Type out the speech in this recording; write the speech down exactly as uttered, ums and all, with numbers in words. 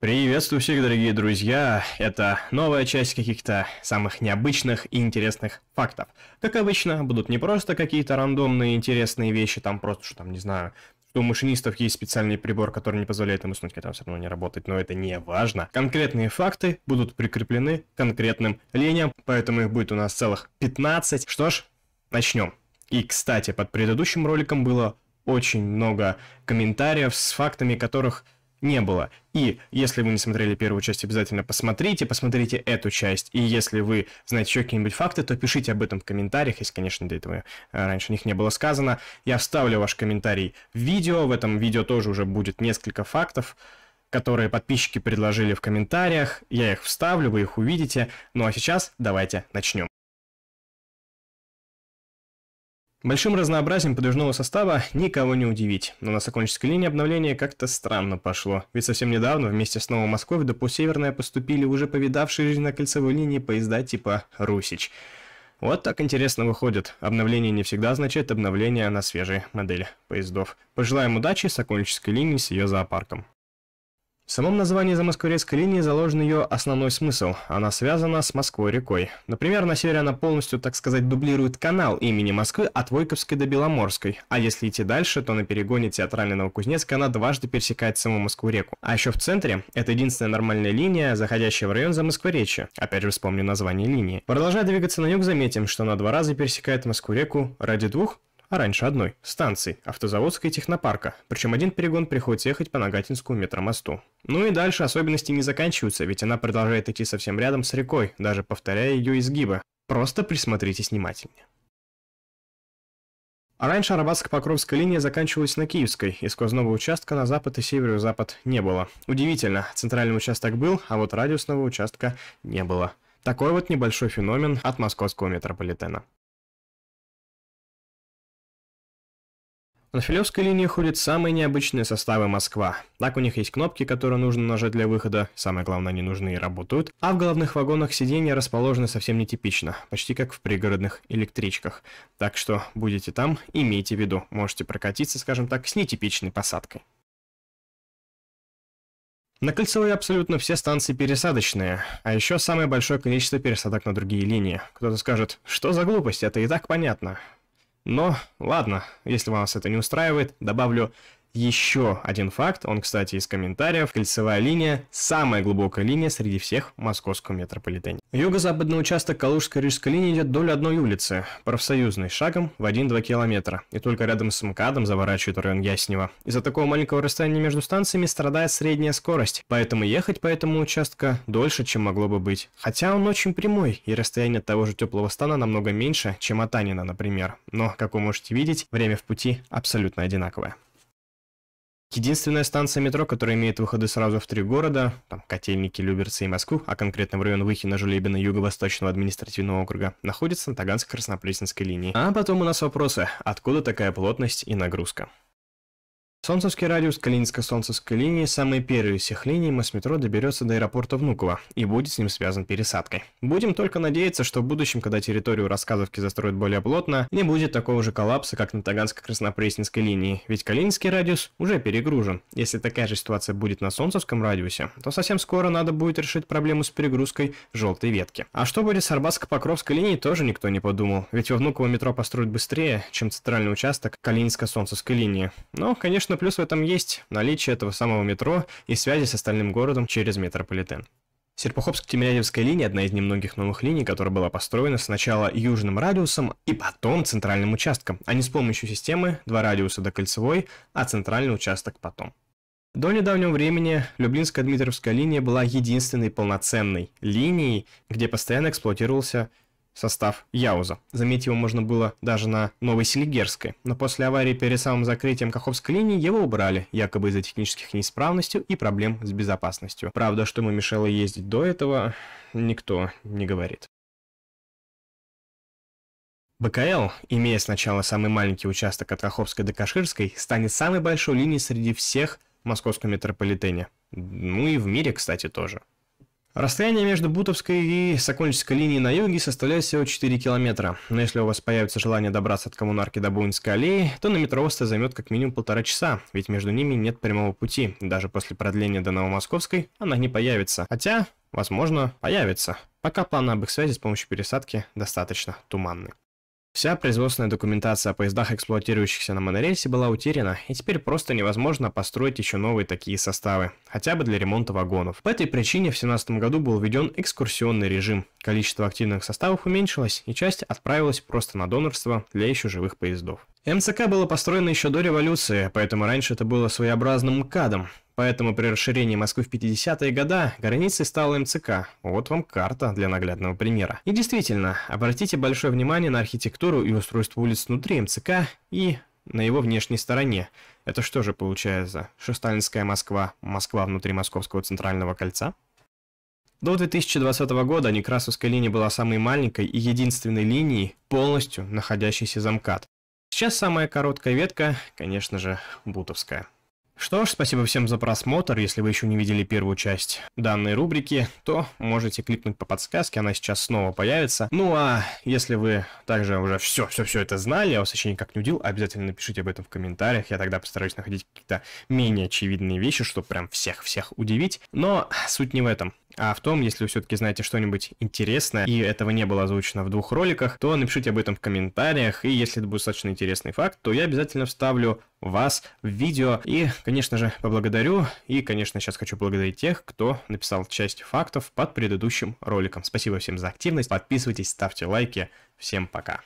Приветствую всех, дорогие друзья! Это новая часть каких-то самых необычных и интересных фактов. Как обычно, будут не просто какие-то рандомные интересные вещи, там просто, что там, не знаю, что у машинистов есть специальный прибор, который не позволяет им уснуть, когда все равно не работает, но это не важно. Конкретные факты будут прикреплены к конкретным линиям, поэтому их будет у нас целых пятнадцать. Что ж, начнем. И, кстати, под предыдущим роликом было очень много комментариев с фактами, которых не было. И если вы не смотрели первую часть, обязательно посмотрите, посмотрите эту часть. И если вы знаете еще какие-нибудь факты, то пишите об этом в комментариях, если, конечно, до этого раньше них не было сказано. Я вставлю ваш комментарий в видео, в этом видео тоже уже будет несколько фактов, которые подписчики предложили в комментариях. Я их вставлю, вы их увидите. Ну а сейчас давайте начнем. Большим разнообразием подвижного состава никого не удивить, но на Сокольнической линии обновление как-то странно пошло, ведь совсем недавно вместе с Новомосковью до Бутово-Северная поступили уже повидавшие жизнь на Кольцевой линии поезда типа «Русич». Вот так интересно выходит, обновление не всегда означает обновление на свежие модели поездов. Пожелаем удачи Сокольнической линии с ее зоопарком. В самом названии Замоскворецкой линии заложен ее основной смысл. Она связана с Москвой-рекой. Например, на севере она полностью, так сказать, дублирует канал имени Москвы от Войковской до Беломорской. А если идти дальше, то на перегоне Театральной-Новокузнецкой она дважды пересекает саму Москву-реку. А еще в центре это единственная нормальная линия, заходящая в район Замоскворечья. Опять же вспомню название линии. Продолжая двигаться на юг, заметим, что она два раза пересекает Москву-реку ради двух, а раньше одной, станций, Автозаводской и технопарка, причем один перегон приходится ехать по Нагатинскому метромосту. Ну и дальше особенности не заканчиваются, ведь она продолжает идти совсем рядом с рекой, даже повторяя ее изгибы. Просто присмотритесь внимательнее. А раньше Арбатско-Покровская линия заканчивалась на Киевской, и сквозного участка на запад и северо-запад не было. Удивительно, центральный участок был, а вот радиусного участка не было. Такой вот небольшой феномен от московского метрополитена. На Филевской линии ходят самые необычные составы Москва. Так у них есть кнопки, которые нужно нажать для выхода, самое главное, они нужны и работают. А в головных вагонах сиденья расположены совсем нетипично, почти как в пригородных электричках. Так что будете там, имейте в виду, можете прокатиться, скажем так, с нетипичной посадкой. На Кольцевой абсолютно все станции пересадочные, а еще самое большое количество пересадок на другие линии. Кто-то скажет, что за глупость, это и так понятно. Но, ладно, если вас это не устраивает, добавлю еще один факт, он, кстати, из комментариев. Кольцевая линия – самая глубокая линия среди всех в московском метрополитене. Юго-западный участок Калужско-Рижской линии идет вдоль одной улицы, Профсоюзной, шагом в один-два километра, и только рядом с МКАДом заворачивает район Яснева. Из-за такого маленького расстояния между станциями страдает средняя скорость, поэтому ехать по этому участку дольше, чем могло бы быть. Хотя он очень прямой, и расстояние от того же теплого стана намного меньше, чем от Анина, например. Но, как вы можете видеть, время в пути абсолютно одинаковое. Единственная станция метро, которая имеет выходы сразу в три города, там Котельники, Люберцы и Москву, а конкретно в район Выхина-Жулебина Юго-Восточного административного округа, находится на Таганско-Краснопресненской линии. А потом у нас вопросы, откуда такая плотность и нагрузка. Солнцевский радиус Калининско-Солнцевской линии, самые первые из всех линий, мы с метро доберется до аэропорта Внукова и будет с ним связан пересадкой. Будем только надеяться, что в будущем, когда территорию Рассказовки застроят более плотно, не будет такого же коллапса, как на Таганско-Краснопресненской линии, ведь Калининский радиус уже перегружен. Если такая же ситуация будет на Солнцевском радиусе, то совсем скоро надо будет решить проблему с перегрузкой желтой ветки. А что будет с Арбатско-Покровской линией, тоже никто не подумал, ведь во Внуково метро построят быстрее, чем центральный участок Калининско-Солнцевской линии. Но, конечно, но плюс в этом есть наличие этого самого метро и связи с остальным городом через метрополитен. Серпуховско-Тимирязевская линия – одна из немногих новых линий, которая была построена сначала южным радиусом и потом центральным участком, а не с помощью системы два радиуса до Кольцевой, а центральный участок потом. До недавнего времени Люблинско-Дмитровская линия была единственной полноценной линией, где постоянно эксплуатировался состав Яуза. Заметить его можно было даже на Новой Селигерской, но после аварии перед самым закрытием Каховской линии его убрали, якобы из-за технических неисправностей и проблем с безопасностью. Правда, что ему мешало ездить до этого, никто не говорит. бэ ка эл, имея сначала самый маленький участок от Каховской до Каширской, станет самой большой линией среди всех в московском метрополитене. Ну и в мире, кстати, тоже. Расстояние между Бутовской и Сокольнической линией на юге составляет всего четыре километра, но если у вас появится желание добраться от Коммунарки до Буинской аллеи, то на метро это займет как минимум полтора часа, ведь между ними нет прямого пути, даже после продления до Новомосковской она не появится, хотя, возможно, появится. Пока планы об их связи с помощью пересадки достаточно туманны. Вся производственная документация о поездах, эксплуатирующихся на монорельсе, была утеряна, и теперь просто невозможно построить еще новые такие составы, хотя бы для ремонта вагонов. По этой причине в две тысячи семнадцатом году был введен экскурсионный режим. Количество активных составов уменьшилось, и часть отправилась просто на донорство для еще живых поездов. МЦК было построено еще до революции, поэтому раньше это было своеобразным МКАДом. Поэтому при расширении Москвы в пятидесятые годы границей стала МЦК. Вот вам карта для наглядного примера. И действительно, обратите большое внимание на архитектуру и устройство улиц внутри МЦК и на его внешней стороне. Это что же получается? Шесталинская Москва, Москва внутри Московского центрального кольца? До две тысячи двадцатого года Некрасовская линия была самой маленькой и единственной линией, полностью находящейся за МКАД. Сейчас самая короткая ветка, конечно же, Бутовская. Что ж, спасибо всем за просмотр. Если вы еще не видели первую часть данной рубрики, то можете кликнуть по подсказке, она сейчас снова появится. Ну а если вы также уже все-все-все это знали, а вас еще никак не удивил, обязательно напишите об этом в комментариях. Я тогда постараюсь находить какие-то менее очевидные вещи, чтобы прям всех-всех удивить. Но суть не в этом, а в том, если вы все-таки знаете что-нибудь интересное, и этого не было озвучено в двух роликах, то напишите об этом в комментариях, и если это будет достаточно интересный факт, то я обязательно вставлю вас в видео, и, конечно же, поблагодарю, и, конечно, сейчас хочу благодарить тех, кто написал часть фактов под предыдущим роликом. Спасибо всем за активность, подписывайтесь, ставьте лайки, всем пока!